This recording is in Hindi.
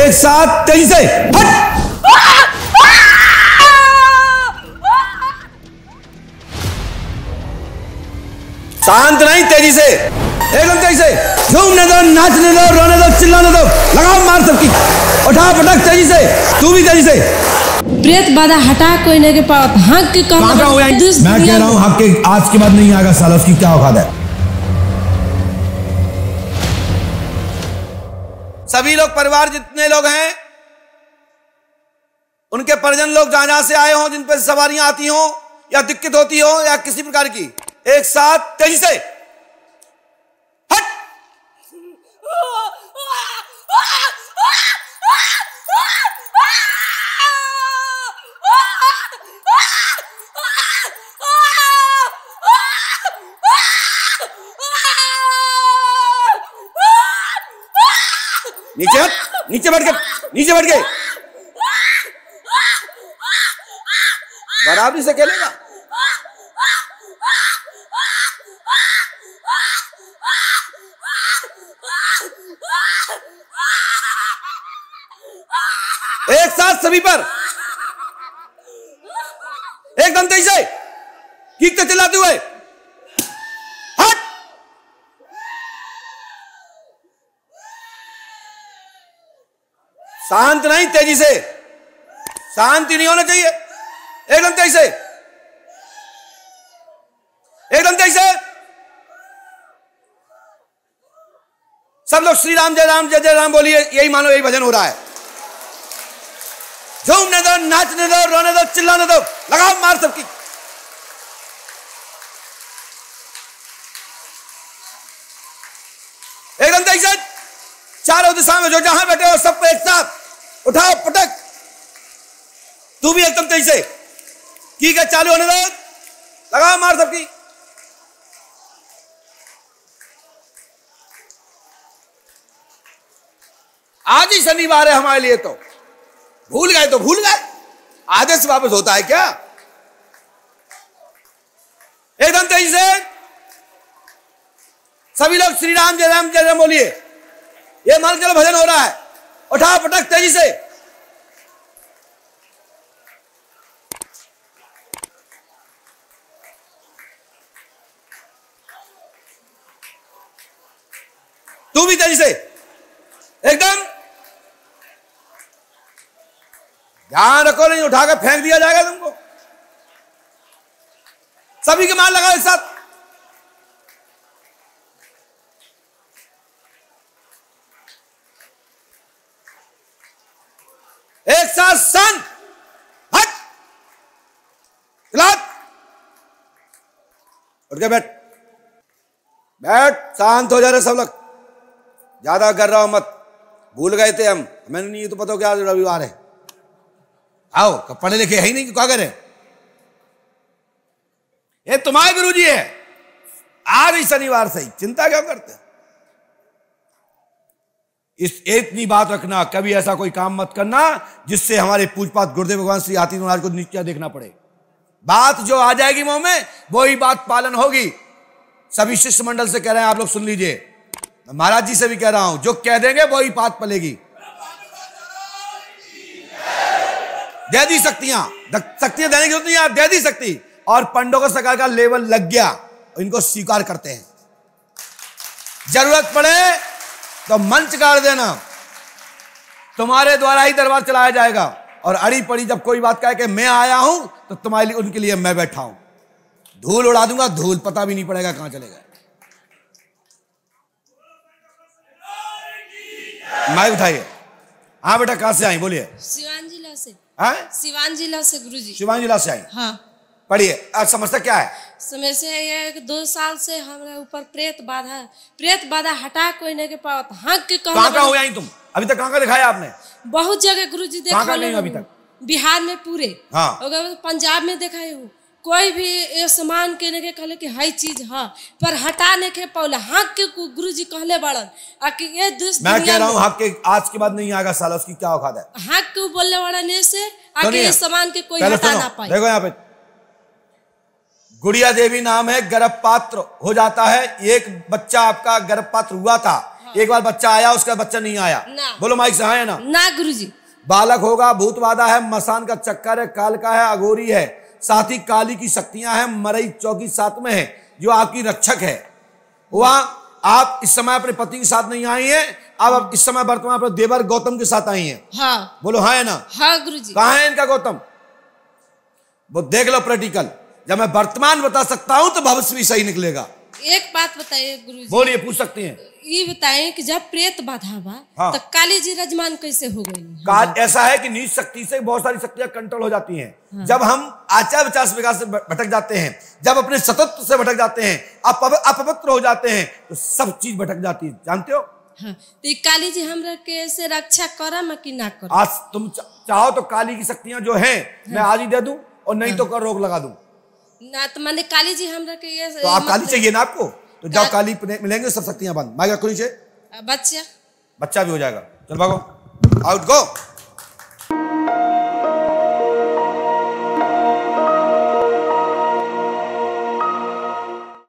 एक साथ तेजी से हट। शांत नहीं, तेजी से, एकदम तेजी से। झूमने दो, नाचने दो, रोने दो, चिल्लाने दो, लगाओ मार सबकी, उठा पटक तेजी से, तू भी तेजी से। प्रेत बाधा हटा, कोई नहीं के पाप हक के काम हो जाए। मैं कह रहा हूँ हक के आज के बाद नहीं आएगा साला, उसकी क्या औकात है। सभी लोग परिवार जितने लोग हैं उनके परिजन लोग जहां जहां से आए हों, जिन पर सवारियां आती हों या दिक्कत होती हो या किसी प्रकार की, एक साथ तेजी से हट। नीचे हट, नीचे बैठ के, नीचे बैठ के, बराबरी से खेलेगा। एक साथ सभी पर एकदम तेजी से गीतते चिल्लाते हुए हट। शांत नहीं, तेजी से, शांति नहीं होना चाहिए, एकदम तेजी से, एकदम तेजी से। सब लोग श्री राम जय राम जय जय राम बोलिए, यही मानो यही भजन हो रहा है। झूमने दो, नाचने दो, रोने दो, चिल्लाने दो, लगाओ मार सबकी। एकदम तेजी से चारों दिशा में जो जहां बैठे हो सबको एक साथ उठाओ पटक। तू भी एकदम तेजी से की क्या चालू होने दो, लगाओ मार सबकी। आज ही शनिवार है हमारे लिए, तो भूल गए तो भूल गए, आदेश वापस होता है क्या। एकदम तेजी से सभी लोग श्री राम जय राम जय राम बोलिए, ये मान चलो भजन हो रहा है। उठा पटक तेजी से। तू भी तेजी से, एकदम ध्यान रखो, नहीं उठाकर फेंक दिया जाएगा तुमको। सभी के मान लगाओ एक साथ। एक साथ संत हट, खिलाफ उठ के बैठ बैठ, शांत हो जा रहे सब लोग, ज्यादा कर रहा हूं मत। भूल गए थे हम, मैंने नहीं तो पता हो क्या आज रविवार है। आओ, पढ़े लिखे है ही नहीं कि क्या करें। ये तुम्हारे गुरुजी है, आज ही शनिवार सही, चिंता क्यों करते हैं? इस इतनी बात रखना, कभी ऐसा कोई काम मत करना जिससे हमारे पूजपात गुरुदेव भगवान श्री आती महाराज को नीचा देखना पड़े। बात जो आ जाएगी मुंह में वही बात पालन होगी। सभी शिष्टमंडल से कह रहे हैं, आप लोग सुन लीजिए, महाराज जी से भी कह रहा हूं, जो कह देंगे वही बात पलेगी। दे दी शक्तियां, शक्तियां देने की जरूरत नहीं, आप दे दी शक्ति। और पंडोखर सरकार का लेवल लग गया, इनको स्वीकार करते हैं। जरूरत पड़े तो मंच गाड़ देना, तुम्हारे द्वारा ही दरबार चलाया जाएगा। और अड़ी पड़ी जब कोई बात कहे कि मैं आया हूं तो तुम्हारे लिए, उनके लिए मैं बैठा हूं, धूल उड़ा दूंगा, धूल पता भी नहीं पड़ेगा कहां चले गए। माइक उठाइए। हाँ बेटा, कहां से आई बोलिए? शिवान जिला से। सिवान जिला से गुरुजी। सिवान जिला से आई। हाँ। पढ़िए। आज समस्या क्या है? समस्या ये है कि 2 साल से हमारे ऊपर प्रेत बाधा हटा, कोई नहीं के पाप हक के काम। कहाँ हो आई तुम? अभी तक कहाँ दिखाया आपने? बहुत जगह गुरुजी देखा नहीं अभी तक। बिहार में पूरे, हाँ, पंजाब में दिखाई हूँ। कोई भी सामान के ने के कहले कि हाई चीज हाँ, पर हटाने के पौला हक के गुरुजी कहले बड़न। ये मैं कह रहा हूँ हक के आज के बाद नहीं आएगा साला, उसकी क्या औकात है। हक को बोलने वाला ने से आके ये सामान के कोई हटा ना पाए। देखो यहाँ पे गुड़िया देवी नाम है, गर्भपात्र हो जाता है। एक बच्चा आपका गर्भपात्र हुआ था, एक बार बच्चा आया, उसका बच्चा नहीं आया, बोलो माइक से है ना? ना गुरुजी, बालक होगा, भूतवादा है, मसान का चक्कर है, काल का है, अघोरी है, साथ ही काली की शक्तियां हैं, मरई चौकी साथ में है जो आपकी रक्षक है। वहाँ आप इस समय अपने पति के साथ नहीं आई हैं, आप इस समय वर्तमान पर देवर गौतम के साथ आई हैं। हाँ। बोलो हाँ है ना? हाँ गुरुजी। कहाँ है इनका गौतम? वो देख लो प्रैक्टिकल, जब मैं वर्तमान बता सकता हूँ तो भविष्य भी सही निकलेगा। एक बात बताइए गुरुजी। बोलिए, पूछ सकती हैं। ये बताएं कि जब प्रेत बाधा हुआ तो काली जी रजमान कैसे हो गई? ऐसा है कि नीच शक्ति से बहुत सारी शक्तियां कंट्रोल हो जाती हैं। हाँ। जब हम आचार विचार से विकास से भटक जाते हैं, जब अपने सतत्व से भटक जाते हैं, अपवित्र हो जाते हैं, तो सब चीज भटक जाती है, जानते हो? हाँ। तो काली जी हमरा कैसे रक्षा करम की ना करो? आज तुम चाहो तो काली की शक्तियाँ जो है मैं आज ही दे दूं, और नहीं तो कर रोक लगा दूं ना। तो मैंने काली जी हमरा के ये तो आप काली चाहिए ना आपको, तो जाओ काली मिलेंगे, सब शक्तियां बंद। माइक खुली से बच्चा भी हो जाएगा। चल भागो, आउट गो।